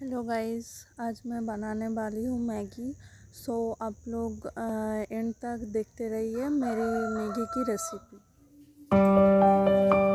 Hello guys, आज मैं बनाने वाली हूँ मैगी। सो आप लोग एंड तक देखते रहिए मेरी मैगी की रेसिपी।